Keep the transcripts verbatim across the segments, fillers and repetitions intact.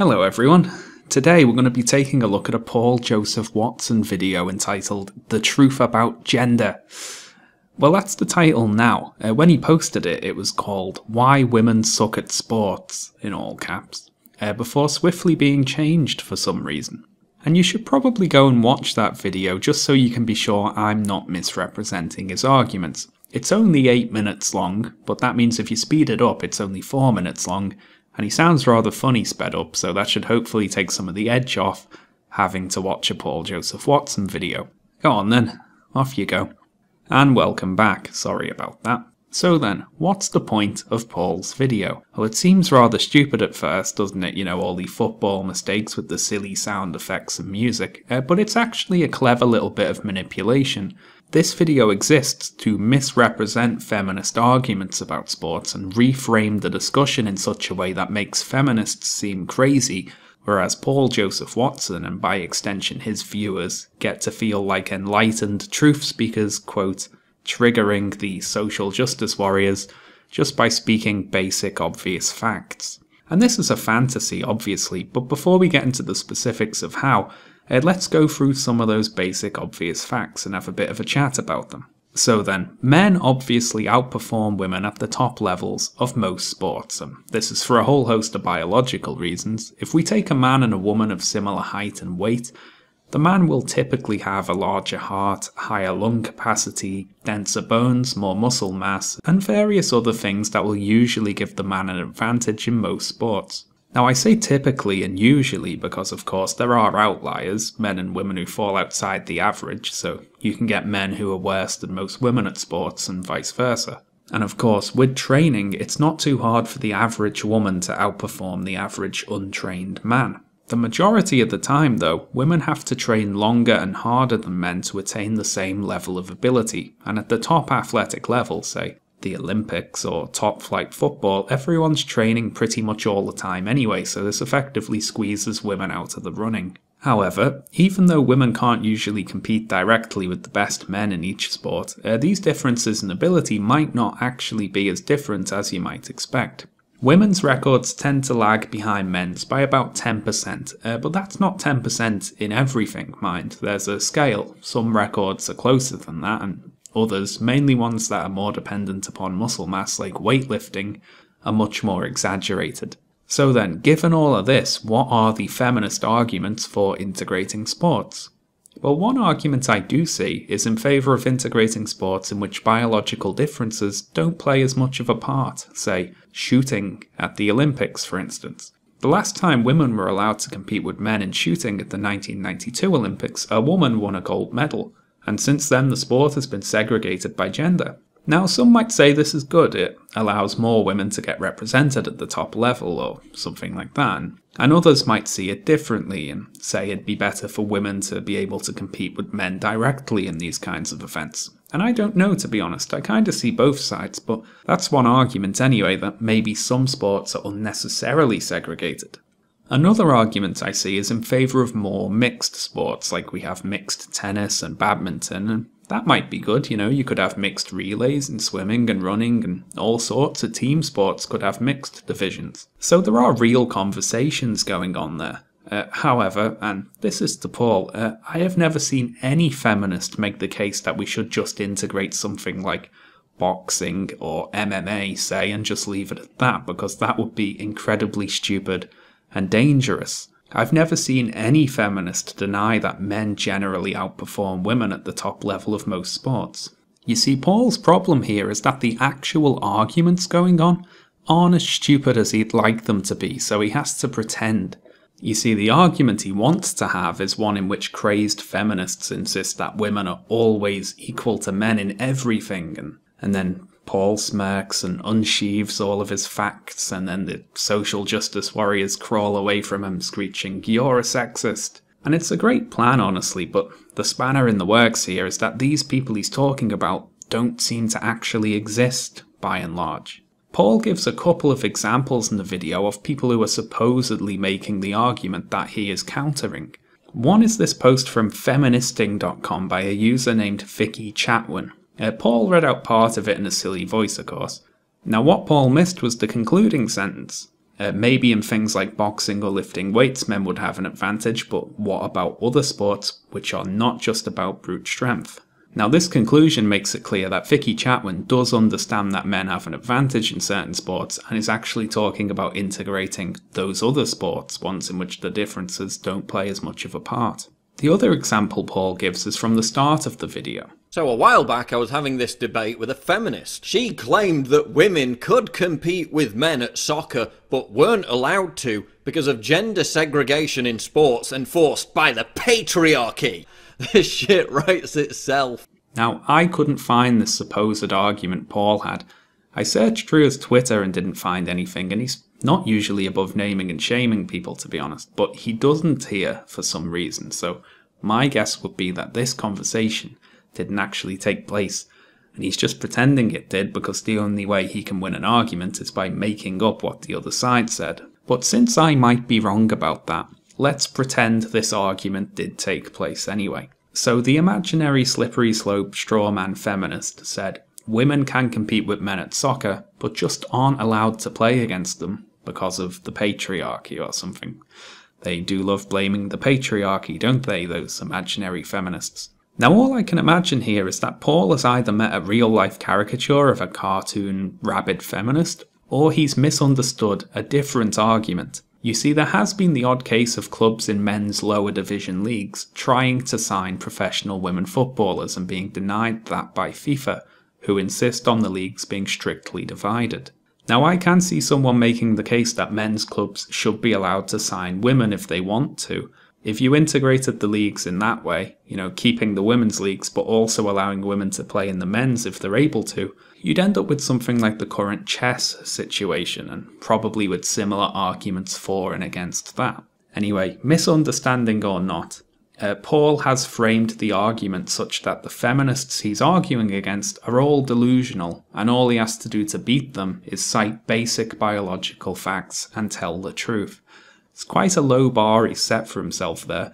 Hello everyone. Today we're going to be taking a look at a Paul Joseph Watson video entitled The Truth About Gender. Well, that's the title now. Uh, when he posted it, it was called Why Women Suck at Sports, in all caps, uh, before swiftly being changed for some reason. And you should probably go and watch that video just so you can be sure I'm not misrepresenting his arguments. It's only eight minutes long, but that means if you speed it up it's only four minutes long, and he sounds rather funny sped up, so that should hopefully take some of the edge off having to watch a Paul Joseph Watson video. Go on then, off you go. And welcome back, sorry about that. So then, what's the point of Paul's video? Well, it seems rather stupid at first, doesn't it? You know, all the football mistakes with the silly sound effects and music, uh, but it's actually a clever little bit of manipulation. This video exists to misrepresent feminist arguments about sports and reframe the discussion in such a way that makes feminists seem crazy, whereas Paul Joseph Watson, and by extension his viewers, get to feel like enlightened truth speakers, quote, triggering the social justice warriors just by speaking basic, obvious facts. And this is a fantasy, obviously, but before we get into the specifics of how, uh, let's go through some of those basic, obvious facts and have a bit of a chat about them. So then, men obviously outperform women at the top levels of most sports, and this is for a whole host of biological reasons. If we take a man and a woman of similar height and weight, the man will typically have a larger heart, higher lung capacity, denser bones, more muscle mass, and various other things that will usually give the man an advantage in most sports. Now, I say typically and usually because, of course, there are outliers, men and women who fall outside the average, so you can get men who are worse than most women at sports and vice versa. And of course, with training, it's not too hard for the average woman to outperform the average untrained man. The majority of the time, though, women have to train longer and harder than men to attain the same level of ability, and at the top athletic level, say, the Olympics or top-flight football, everyone's training pretty much all the time anyway, so this effectively squeezes women out of the running. However, even though women can't usually compete directly with the best men in each sport, uh, these differences in ability might not actually be as different as you might expect. Women's records tend to lag behind men's by about ten percent, uh, but that's not ten percent in everything, mind. There's a scale. Some records are closer than that, and others, mainly ones that are more dependent upon muscle mass like weightlifting, are much more exaggerated. So then, given all of this, what are the feminist arguments for integrating sports? Well, one argument I do see is in favour of integrating sports in which biological differences don't play as much of a part, say, shooting at the Olympics, for instance. The last time women were allowed to compete with men in shooting at the nineteen ninety-two Olympics, a woman won a gold medal, and since then the sport has been segregated by gender. Now, some might say this is good, it allows more women to get represented at the top level or something like that, and others might see it differently and say it'd be better for women to be able to compete with men directly in these kinds of events. And I don't know, to be honest, I kinda see both sides, but that's one argument anyway, that maybe some sports are unnecessarily segregated. Another argument I see is in favour of more mixed sports, like we have mixed tennis and badminton, and that might be good, you know, you could have mixed relays and swimming and running and all sorts of team sports could have mixed divisions. So there are real conversations going on there. Uh, however, and this is to Paul, uh, I have never seen any feminist make the case that we should just integrate something like boxing or M M A, say, and just leave it at that, because that would be incredibly stupid and dangerous. I've never seen any feminist deny that men generally outperform women at the top level of most sports. You see, Paul's problem here is that the actual arguments going on aren't as stupid as he'd like them to be, so he has to pretend. You see, the argument he wants to have is one in which crazed feminists insist that women are always equal to men in everything, and, and then Paul smirks and unsheaves all of his facts, and then the social justice warriors crawl away from him screeching, "You're a sexist." And it's a great plan, honestly, but the spanner in the works here is that these people he's talking about don't seem to actually exist, by and large. Paul gives a couple of examples in the video of people who are supposedly making the argument that he is countering. One is this post from Feministing dot com by a user named Vicky Chatwin. Uh, Paul read out part of it in a silly voice, of course. Now, what Paul missed was the concluding sentence. Uh, maybe in things like boxing or lifting weights, men would have an advantage, but what about other sports which are not just about brute strength? Now, this conclusion makes it clear that Vicky Chatwin does understand that men have an advantage in certain sports and is actually talking about integrating those other sports, ones in which the differences don't play as much of a part. The other example Paul gives is from the start of the video. So a while back I was having this debate with a feminist. She claimed that women could compete with men at soccer but weren't allowed to because of gender segregation in sports enforced by the patriarchy. This shit writes itself. Now, I couldn't find this supposed argument Paul had. I searched through his Twitter and didn't find anything, and he's not usually above naming and shaming people, to be honest, but he doesn't here for some reason, so my guess would be that this conversation didn't actually take place, and he's just pretending it did because the only way he can win an argument is by making up what the other side said. But since I might be wrong about that, let's pretend this argument did take place anyway. So the imaginary slippery slope straw man feminist said, women can compete with men at soccer, but just aren't allowed to play against them because of the patriarchy or something. They do love blaming the patriarchy, don't they, those imaginary feminists? Now, all I can imagine here is that Paul has either met a real-life caricature of a cartoon rabid feminist, or he's misunderstood a different argument. You see, there has been the odd case of clubs in men's lower division leagues trying to sign professional women footballers and being denied that by FIFA, who insist on the leagues being strictly divided. Now, I can see someone making the case that men's clubs should be allowed to sign women if they want to. If you integrated the leagues in that way, you know, keeping the women's leagues but also allowing women to play in the men's if they're able to, you'd end up with something like the current chess situation, and probably with similar arguments for and against that. Anyway, misunderstanding or not, uh, Paul has framed the argument such that the feminists he's arguing against are all delusional, and all he has to do to beat them is cite basic biological facts and tell the truth. It's quite a low bar he's set for himself there,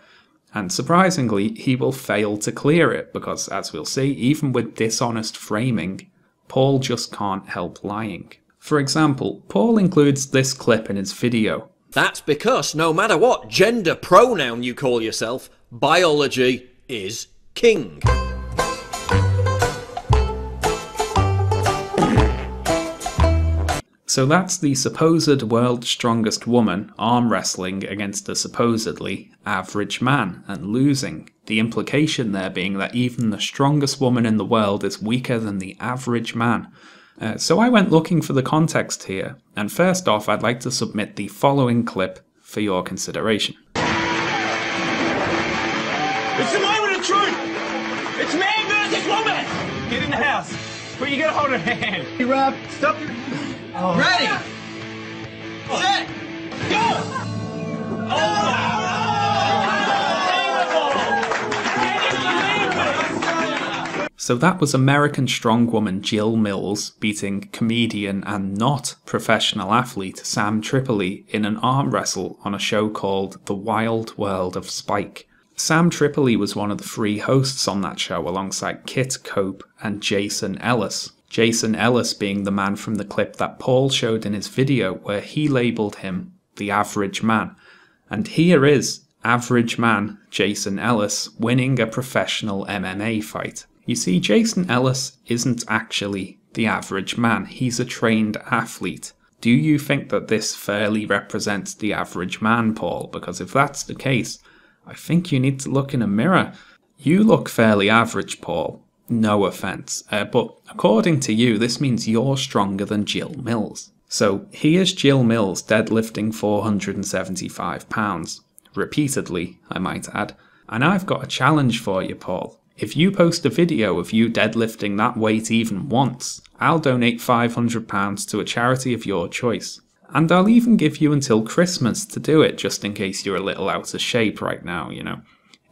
and surprisingly he will fail to clear it because, as we'll see, even with dishonest framing, Paul just can't help lying. For example, Paul includes this clip in his video. That's because no matter what gender pronoun you call yourself, biology is king. So that's the supposed world's strongest woman arm wrestling against a supposedly average man and losing. The implication there being that even the strongest woman in the world is weaker than the average man. Uh, so I went looking for the context here, and first off I'd like to submit the following clip for your consideration. It's the moment of truth! It's man versus woman! Get in the house, but you gotta hold her hand. Hey Rob, stop your... Oh. Ready, set, go! Oh, no. Unbelievable. So that was American strongwoman Jill Mills beating comedian and not professional athlete Sam Tripoli in an arm wrestle on a show called The Wild World of Spike. Sam Tripoli was one of the three hosts on that show alongside Kit Cope and Jason Ellis. Jason Ellis being the man from the clip that Paul showed in his video where he labelled him the average man. And here is average man Jason Ellis winning a professional M M A fight. You see, Jason Ellis isn't actually the average man, he's a trained athlete. Do you think that this fairly represents the average man, Paul? Because if that's the case, I think you need to look in a mirror. You look fairly average, Paul. No offence, uh, but according to you, this means you're stronger than Jill Mills. So here's Jill Mills deadlifting four hundred seventy-five pounds, repeatedly, I might add, and I've got a challenge for you, Paul. If you post a video of you deadlifting that weight even once, I'll donate five hundred pounds to a charity of your choice. And I'll even give you until Christmas to do it, just in case you're a little out of shape right now, you know.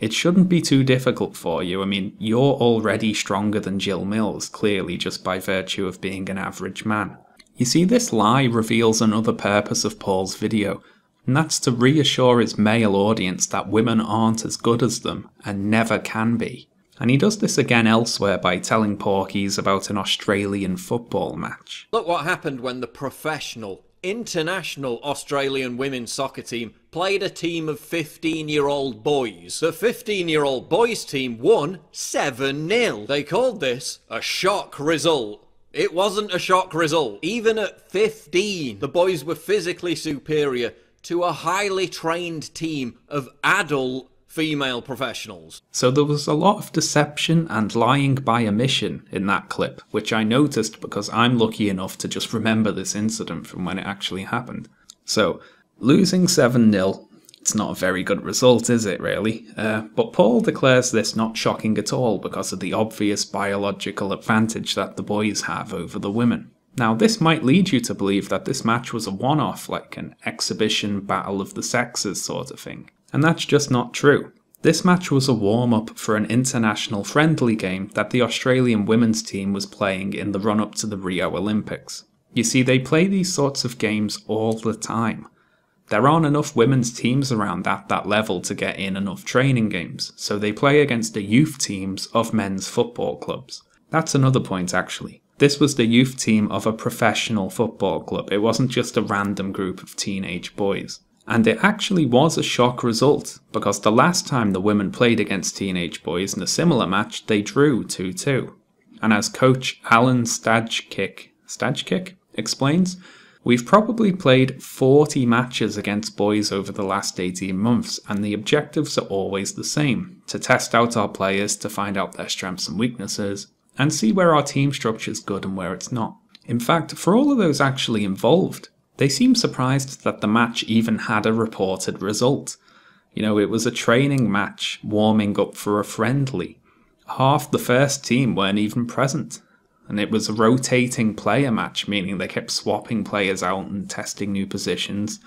It shouldn't be too difficult for you. I mean, you're already stronger than Jill Mills, clearly, just by virtue of being an average man. You see, this lie reveals another purpose of Paul's video, and that's to reassure his male audience that women aren't as good as them, and never can be. And he does this again elsewhere by telling Porkies about an Australian football match. Look what happened when the professional international Australian women's soccer team played a team of fifteen-year-old boys. The fifteen-year-old boys team won seven nil. They called this a shock result. It wasn't a shock result. Even at fifteen, the boys were physically superior to a highly trained team of adult female professionals. So there was a lot of deception and lying by omission in that clip, which I noticed because I'm lucky enough to just remember this incident from when it actually happened. So, losing seven nil, it's not a very good result, is it, really? Uh, but Paul declares this not shocking at all because of the obvious biological advantage that the boys have over the women. Now, this might lead you to believe that this match was a one-off, like an exhibition battle of the sexes sort of thing. And that's just not true. This match was a warm-up for an international friendly game that the Australian women's team was playing in the run-up to the Rio Olympics. You see, they play these sorts of games all the time. There aren't enough women's teams around at that level to get in enough training games, so they play against the youth teams of men's football clubs. That's another point, actually. This was the youth team of a professional football club. It wasn't just a random group of teenage boys. And it actually was a shock result, because the last time the women played against teenage boys in a similar match, they drew two two. And as coach Alan Stajcic, Stajcic explains, we've probably played forty matches against boys over the last eighteen months, and the objectives are always the same, to test out our players, to find out their strengths and weaknesses, and see where our team structure is good and where it's not. In fact, for all of those actually involved, they seem surprised that the match even had a reported result. You know, it was a training match warming up for a friendly. Half the first team weren't even present. And it was a rotating player match, meaning they kept swapping players out and testing new positions.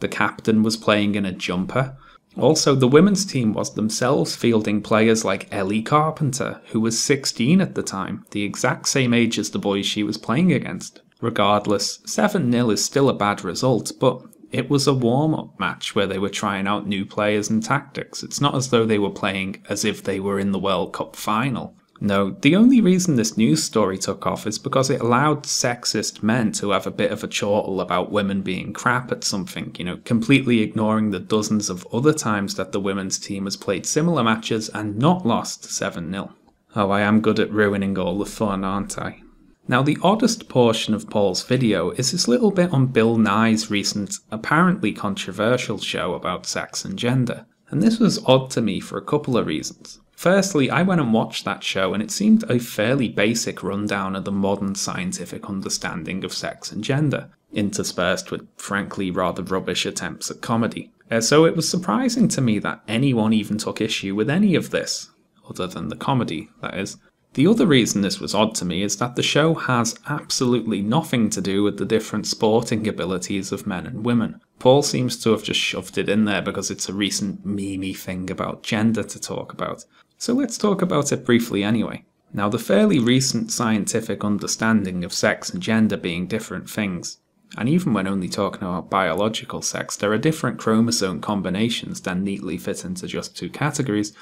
The captain was playing in a jumper. Also, the women's team was themselves fielding players like Ellie Carpenter, who was sixteen at the time, the exact same age as the boys she was playing against. Regardless, seven nil is still a bad result, but it was a warm-up match where they were trying out new players and tactics. It's not as though they were playing as if they were in the World Cup final. No, the only reason this news story took off is because it allowed sexist men to have a bit of a chortle about women being crap at something, you know, completely ignoring the dozens of other times that the women's team has played similar matches and not lost seven nil. Oh, I am good at ruining all the fun, aren't I? Now, the oddest portion of Paul's video is this little bit on Bill Nye's recent, apparently controversial show about sex and gender. And this was odd to me for a couple of reasons. Firstly, I went and watched that show and it seemed a fairly basic rundown of the modern scientific understanding of sex and gender, interspersed with, frankly, rather rubbish attempts at comedy. Uh, so it was surprising to me that anyone even took issue with any of this, other than the comedy, that is. The other reason this was odd to me is that the show has absolutely nothing to do with the different sporting abilities of men and women. Paul seems to have just shoved it in there because it's a recent meme-y thing about gender to talk about. So let's talk about it briefly anyway. Now, the fairly recent scientific understanding of sex and gender being different things, and even when only talking about biological sex, there are different chromosome combinations that neatly fit into just two categories,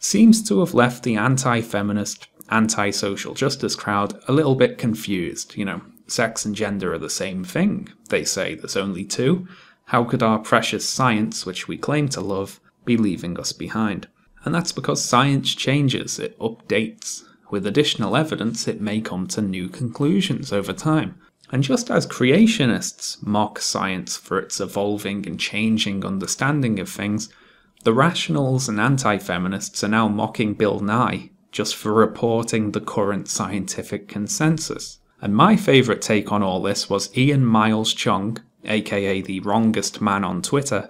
seems to have left the anti-feminist, anti-social justice crowd a little bit confused. You know, sex and gender are the same thing, they say, there's only two. How could our precious science, which we claim to love, be leaving us behind? And that's because science changes, it updates. With additional evidence, it may come to new conclusions over time. And just as creationists mock science for its evolving and changing understanding of things, the rationals and anti-feminists are now mocking Bill Nye just for reporting the current scientific consensus. And my favourite take on all this was Ian Miles Chung, aka the wrongest man on Twitter,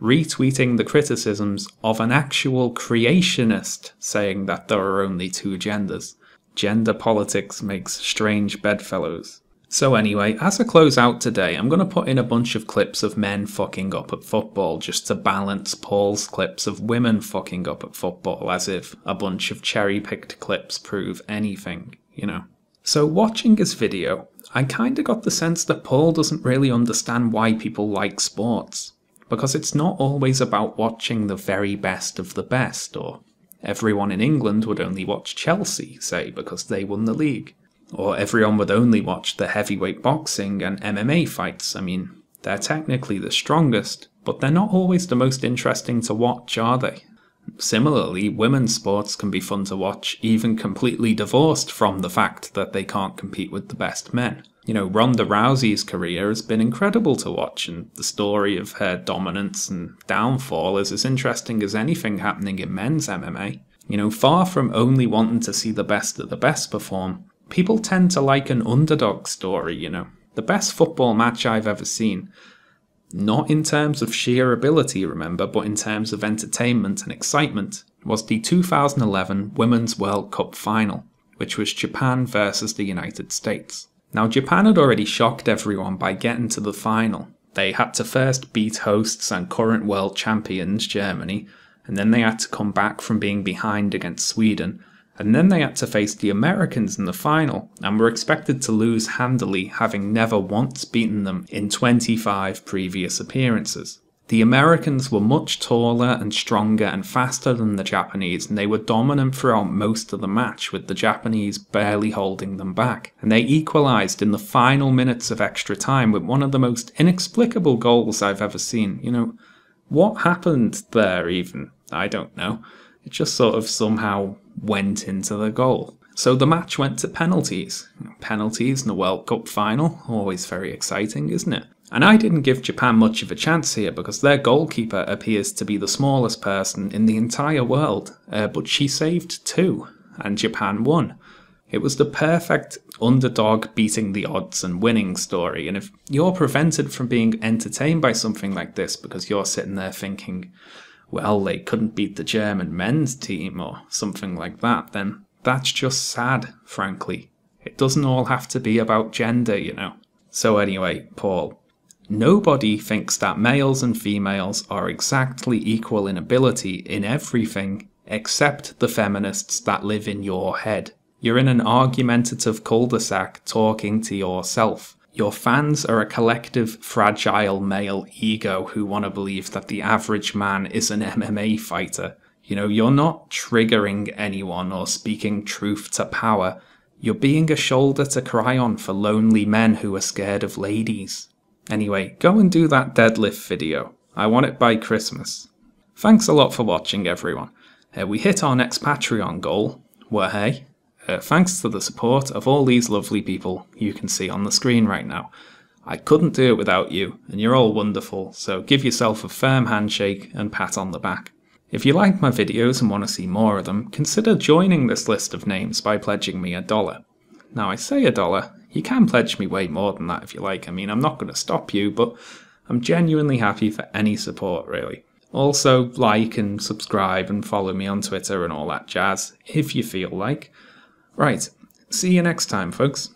retweeting the criticisms of an actual creationist saying that there are only two genders. Gender politics makes strange bedfellows. So anyway, as I close out today, I'm going to put in a bunch of clips of men fucking up at football just to balance Paul's clips of women fucking up at football, as if a bunch of cherry-picked clips prove anything, you know. So watching this video, I kinda got the sense that Paul doesn't really understand why people like sports, because it's not always about watching the very best of the best, or everyone in England would only watch Chelsea, say, because they won the league. or everyone would only watch the heavyweight boxing and M M A fights. I mean, they're technically the strongest, but they're not always the most interesting to watch, are they? Similarly, women's sports can be fun to watch, even completely divorced from the fact that they can't compete with the best men. You know, Ronda Rousey's career has been incredible to watch, and the story of her dominance and downfall is as interesting as anything happening in men's M M A. You know, far from only wanting to see the best of the best perform, people tend to like an underdog story, you know. The best football match I've ever seen, not in terms of sheer ability, remember, but in terms of entertainment and excitement, was the two thousand eleven Women's World Cup final, which was Japan versus the United States. Now, Japan had already shocked everyone by getting to the final. They had to first beat hosts and current world champions, Germany, and then they had to come back from being behind against Sweden, and then they had to face the Americans in the final, and were expected to lose handily, having never once beaten them in twenty-five previous appearances. The Americans were much taller and stronger and faster than the Japanese, and they were dominant throughout most of the match, with the Japanese barely holding them back. And they equalised in the final minutes of extra time with one of the most inexplicable goals I've ever seen. You know, what happened there even? I don't know. It just sort of somehow went into the goal. So the match went to penalties. Penalties in the World Cup final, always very exciting, isn't it? And I didn't give Japan much of a chance here because their goalkeeper appears to be the smallest person in the entire world, uh, but she saved two, and Japan won. It was the perfect underdog beating the odds and winning story, and if you're prevented from being entertained by something like this because you're sitting there thinking, well, they couldn't beat the German men's team or something like that, then that's just sad, frankly. It doesn't all have to be about gender, you know. So anyway, Paul, nobody thinks that males and females are exactly equal in ability in everything except the feminists that live in your head. You're in an argumentative cul-de-sac talking to yourself. Your fans are a collective, fragile male ego who want to believe that the average man is an M M A fighter. You know, you're not triggering anyone or speaking truth to power. You're being a shoulder to cry on for lonely men who are scared of ladies. Anyway, go and do that deadlift video. I want it by Christmas. Thanks a lot for watching, everyone. Uh, we hit our next Patreon goal. Well, hey. Uh, thanks to the support of all these lovely people you can see on the screen right now. I couldn't do it without you, and you're all wonderful, so give yourself a firm handshake and pat on the back. If you like my videos and want to see more of them, consider joining this list of names by pledging me a dollar. Now, I say a dollar, you can pledge me way more than that if you like. I mean, I'm not going to stop you, but I'm genuinely happy for any support, really. Also, like and subscribe and follow me on Twitter and all that jazz, if you feel like. Right, see you next time, folks.